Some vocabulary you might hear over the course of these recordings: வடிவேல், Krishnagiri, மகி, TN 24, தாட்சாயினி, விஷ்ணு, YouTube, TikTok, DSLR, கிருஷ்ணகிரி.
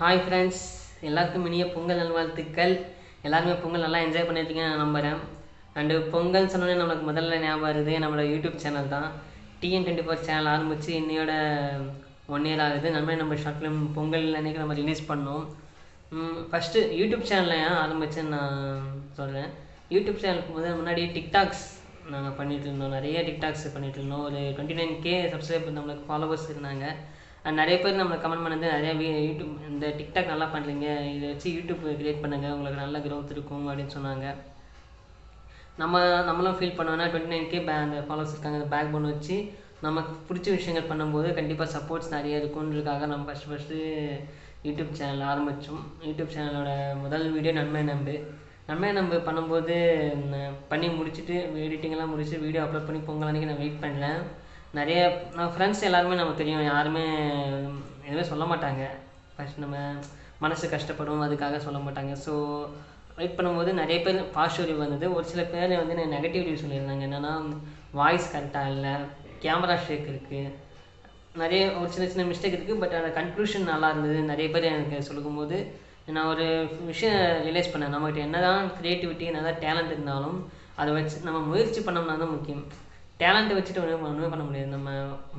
Hi friends, எல்லாருக்கும் இனிய பொங்கல் நல்வாழ்த்துக்கள். எல்லாரும் பொங்கல் நல்லா என்ஜாய் பண்ணிட்டீங்க நான் நம்பறேன். And பொங்கல் சொன்னனே நமக்கு முதல்ல ஞாபகம் வருது நம்ம YouTube சேனல் தான். TN 24 சேனல் ஆரம்பிச்சு இன்னையோட 1 year ஆகுது. நம்ம ஷார்ட் film பொங்கல் அன்னைக்கு நம்ம ரிலீஸ் பண்ணோம். ஃபர்ஸ்ட் YouTube சேனல்ல ஆரம்பிச்சேன் நான் சொல்றேன். YouTube சேனலுக்கு முதல்ல முன்னாடி TikToks நாங்க பண்ணிட்டு இருந்தோம். நிறைய TikToks பண்ணிட்டு இருந்தோம். ஒரு 29k subscribers நமக்கு followers இருந்தாங்க. And நிறைய பேர் நம்ம கமெண்ட் பண்ணது நிறைய YouTube இந்த TikTok நல்லா பண்றீங்க இத வெச்சு YouTube கிரியேட் பண்ணுங்க உங்களுக்கு நல்ல growth இருக்கும் அப்படி சொன்னாங்க நம்மளும் ஃபீல் பண்ணோம்னா 29k followers இருக்காங்க அந்த பேக் பண்ண வெச்சு நமக்கு பிடிச்ச விஷயங்கள் பண்ணும்போது கண்டிப்பா சப்போர்ட்ஸ் நிறைய இருக்கும்ன்றதுக்காக நம்ம ஃபர்ஸ்ட் YouTube சேனல் ஆரம்பிச்சோம் YouTube சேனலோட முதல் வீடியோ நன்மை நம்பு பண்ணும்போது பண்ணி முடிச்சிட்டு எடிட்டிங் எல்லாம் முடிச்சி வீடியோ அப்லோட் பண்ணி பொங்கல் அன்னைக்கு நான் வெயிட் பண்ணேன் நிறைய நம்ம फ्रेंड्स எல்லாரும் நமக்கு தெரியும் யாருமே எதுமே சொல்ல மாட்டாங்க ஃபர்ஸ்ட் நம்ம மனசு கஷ்டப்படும் அதுக்காக சொல்ல மாட்டாங்க சோ வெயிட் பண்ணும்போது நிறைய பேர் பாசிட்டிவ் வந்தது ஒரு சில பேர் வந்து நெகட்டிவ் ரிவ்யூ சொல்லிருந்தாங்க என்னன்னா வாய்ஸ் கரெக்ட்டா இல்ல கேமரா ஷேக் இருக்கு நிறைய ஒரு சின்ன மிஸ்டேக் இருக்கு பட் அந்த கன்க்ளூஷன் நல்லா இருந்தது நிறைய பேர் எனக்கு சொல்லும்போது நான் ஒரு விஷயம் ரியலைஸ் பண்ணேன் நமக்கு என்னதான் கிரியேட்டிவிட்டி என்னதான் டாலன்ட் இருந்தாலும் அதை வச்சு நம்ம முயற்சி பண்ணோம்னா தான் முக்கியம் Talent வச்சிட்டு ஒண்ணுமே பண்ண முடியாது நம்ம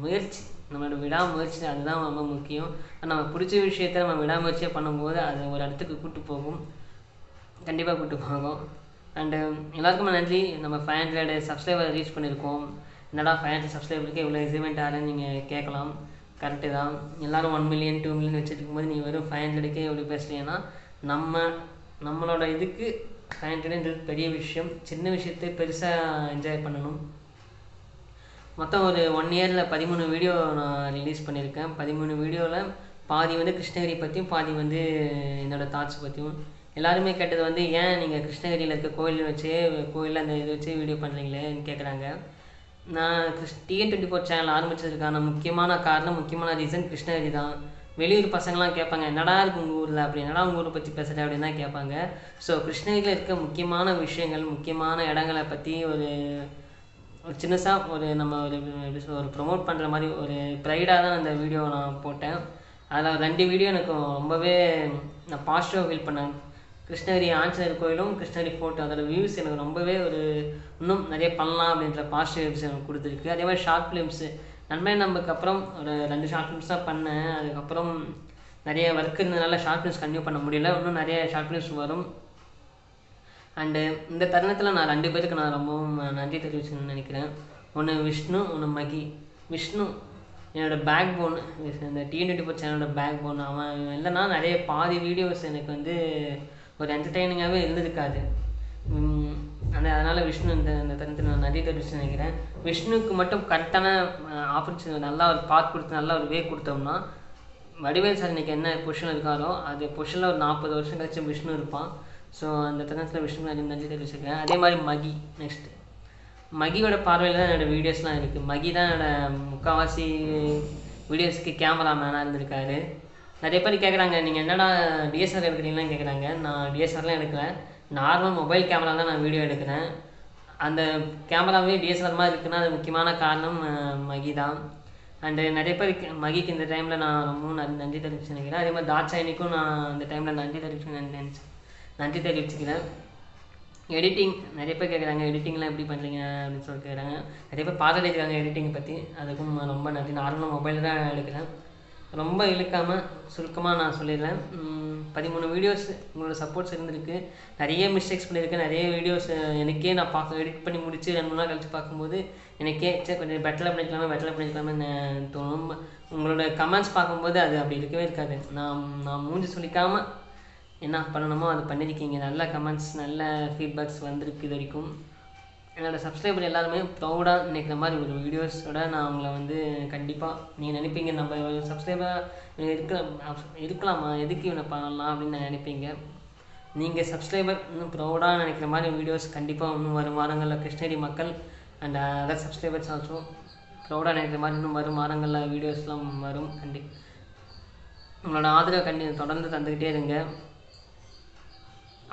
முயற்சி நம்மளோட விடாமுயற்சி அதுதான் ரொம்ப முக்கியம் நம்ம புடிச்ச விஷயத்தை நம்ம விடாமுயற்சியா பண்ணும்போது அது ஒரு இடத்துக்கு கண்டிப்பா கூட்டி போகும் and எல்லாருக்கும் நன்றி நம்ம 500 subscribers reach பண்ணிருக்கோம் என்னடா 500 subscriberக்கு இவ்ளோ achievement ஆறேன்னு நீங்க கேக்கலாம் கரெக்ட் தான் எல்லாரும் 1 million 2 million வெச்சிருக்கும்போது நீ வெறும் 500க்கே இவ்ளோ பேசலனா நம்மளோட இதுக்கு 500ன்றது பெரிய விஷயம் சின்ன விஷயத்தை பெருசா என்ஜாய் பண்ணனும் மொத்தம் ஒரு 1 இயர்ல 13 வீடியோ நான் ரிலீஸ் பண்ணிருக்கேன் 13 வீடியோல பாதி வந்து கிருஷ்ணகிரி பத்தியும் பாதி வந்து என்னோட தாட்ஸ் பத்தியும் எல்லாரும் கேட்டது வந்து ஏன் நீங்க கிருஷ்ணகிரியில இருக்க கோயில்ல அந்த இது வெச்சு வீடியோ பண்றீங்களேன்னு கேக்குறாங்க நான் TN 24 சேனல் ஆரம்பிச்சதுக்கான முக்கியமான ரீசன் கிருஷ்ணகிரி தான் வெளியூர் பசங்கலாம் கேட்பாங்க என்னடா இருக்கு உங்க ஊர்ல அப்படி என்னடா உங்க ஊரை பத்தி பேசுற அப்படினா கேட்பாங்க சோ கிருஷ்ணகிரியில இருக்க முக்கியமான விஷயங்கள் முக்கியமான இடங்களை பத்தி ஒரு promote பண்ற மாதிரி ஒரு பிரைடா தான் அந்த வீடியோ நான் போட்டேன் அத ரெண்டு வீடியோ எனக்கு ரொம்பவே நான் பாசிட்டிவா ஃபீல் பண்ணேன் கிருஷ்ணகிரி ஆஞ்சநேயர் கோயிலும் கிருஷ்ணகிரி ஃபோர்ட் அதோட views எனக்கு ரொம்பவே ஒரு இன்னும் நிறைய பண்ணலாம் அப்படிங்கற பாசிட்டிவ் vibes எனக்கு கொடுத்திருக்கு அதே மாதிரி ஷார்ட் films நன்மை நமக்கு அப்புறம் ஒரு ரெண்டு ஷார்ட் films தான் பண்ணேன் அதுக்கு அப்புறம் நிறைய work இருந்தனால ஷார்ட் films கண்டினியூ பண்ண முடியல இன்னும் நிறைய ஷார்ட் films வரும் And இந்த தருணத்துல நான் ரெண்டு பேருக்கு நான் ரொம்ப நன்றி தெரிவிக்கணும்னு நினைக்கிறேன். ஒன்னு விஷ்ணு, ஒன்னு மகி. விஷ்ணு என்னோட பேக்போன் இந்த TN 24 சேனலோட பேக்போன் அவன் இல்லனா நிறைய பாதி வீடியோஸ் எனக்கு வந்து ஒரு என்டர்டெய்னிங்காவே இருந்திருக்காது. அதனால விஷ்ணு இந்த தருணத்துல நான் நன்றி தெரிவிக்கணும்னு நினைக்கிறேன். விஷ்ணுக்கு மட்டும் கரெக்ட்டான ஆப்பர்சூனிட்டி நல்லா ஒரு பாத் கொடுத்து நல்லா ஒரு வே கொடுத்தோம்னா வடிவேல் சார் இன்னைக்கு என்ன பொசிஷன் இருக்காரோ அது பொசிஷன்ல ஒரு 40 வருஷம் கழிச்சு விஷ்ணு இருப்பான். So அந்த தருணத்துல விஷ்ணுவை நன்றி தெரிவிச்சுக்கிறேன் அதே மாதிரி மகி நெக்ஸ்ட் மகியோட பார்வையில தான் என்னோட வீடியோஸ்லாம் இருக்கு மகி தான் என்னோட முக்காவாசி வீடியோஸ்க்கு கேமராமேனா இருந்திருக்காரு நிறைய பேர் கேக்குறாங்க நீங்க என்னடா DSLR எடுக்கிறீங்கலாம் கேக்குறாங்க நான் DSLRலாம் எடுக்கல நார்மல் மொபைல் கேமரால தான் நான் வீடியோ எடுக்கிறேன் அந்த கேமராவே DSLR மாதிரி இருக்குனா அது முக்கியமான காரணம் மகி தான் and நிறைய பேர் மகிக்கு இந்த டைம்ல நான் ரொம்ப நன்றி தெரிவிச்சுக்கிறேன் அதே மாதிரி தாட்சாயினிக்கும் நான் இந்த டைம்ல நன்றி தெரிவிச்சுக்கிறேன் நன்றி தெரிவிச்சுக்கிறேன் எடிட்டிங் நிறைய பேர் கேக்குறாங்க எடிட்டிங்லாம் எப்படி பண்றீங்க அப்படி சொல்லி கேக்குறாங்க நிறைய பேர் பாராட்டி இருக்காங்க எடிட்டிங் பத்தி அதுக்கும் ரொம்ப நன்றி நார்மலா மொபைல்ல தான் எடுக்கிறேன் ரொம்ப இழுக்காம சுருக்கமா நான் சொல்லிறேன் 13 வீடியோஸ் உங்களோட சப்போர்ட்ஸ் இருந்திருக்கு நிறைய மிஸ்டேக்ஸ் பண்ணிருக்கேன் நிறைய வீடியோஸ் எனக்கே நான் எடிட் பண்ணி முடிச்சு 2-3 நாள் கழிச்சு பாக்கும்போது எனக்கே கொஞ்சம் பெட்டரா பண்ணிக்கலாமே தோணும் உங்களோட கமெண்ட்ஸ் பாக்கும்போது அது அப்படி இருக்கவே இருக்காது நான் மூஞ்சி சுளிக்காம என்ன பண்ணணுமோ அது பண்ணிருக்கீங்க நல்ல கமெண்ட்ஸ் நல்ல ஃபீட்பேக்ஸ் வந்திருக்கு இதுவரைக்கும் என்னோட subscriber எல்லாரும் ப்ரௌடா நினைக்கிற மாதிரி ஒரு வீடியோஸோட நான் உங்களை வந்து கண்டிப்பா நீங்க நினைப்பீங்க நம்ம subscriber இருக்கலாமா எதுக்கு இவனை பண்ணலாம் அப்படி நினைப்பீங்க நீங்க subscriber இன்னும் ப்ரௌடா நினைக்கிற மாதிரி வீடியோஸ் கண்டிப்பா இன்னும் வரும் வாரங்கள்ல கிருஷ்ணகிரி மக்கள் and other subscribers also ப்ரௌடா நினைக்கிற மாதிரி இன்னும் வரும் வாரங்கள்ல வீடியோஸ்லாம் வரும் கண்டிப்பா உங்களோட ஆதரவு கண்டிப்பா தொடர்ந்து தந்துக்கிட்டே இருங்க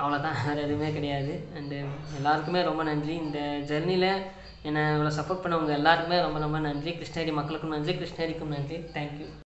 அவ்வளவுதான் வேற எதுவுமே கிடையாது and எல்லாருக்குமே ரொம்ப நன்றி இந்த ஜர்னில என்ன சப்போர்ட் பண்ணவங்க எல்லாருக்குமே ரொம்ப நன்றி கிருஷ்ணகிரி மக்களுக்கும் நன்றி கிருஷ்ணகிரிக்கும் நன்றி thank you